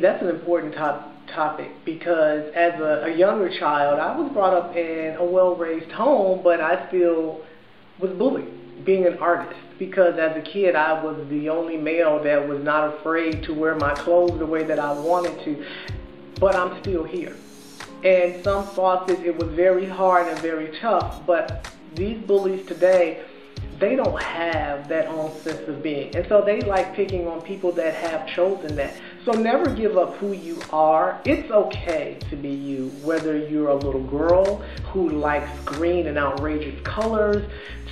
me, that's an important topic because as a younger child, I was brought up in a well-raised home, but I still was bullied being an artist because as a kid, I was the only male that was not afraid to wear my clothes the way that I wanted to, but I'm still here. And some thought that it was very hard and very tough, but these bullies today, they don't have that own sense of being. And so they like picking on people that have chosen that. So never give up who you are. It's okay to be you, whether you're a little girl who likes green and outrageous colors,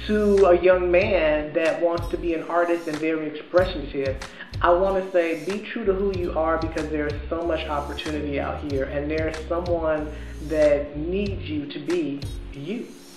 to a young man that wants to be an artist and very expressive. I want to say be true to who you are because there's so much opportunity out here and there's someone that needs you to be you.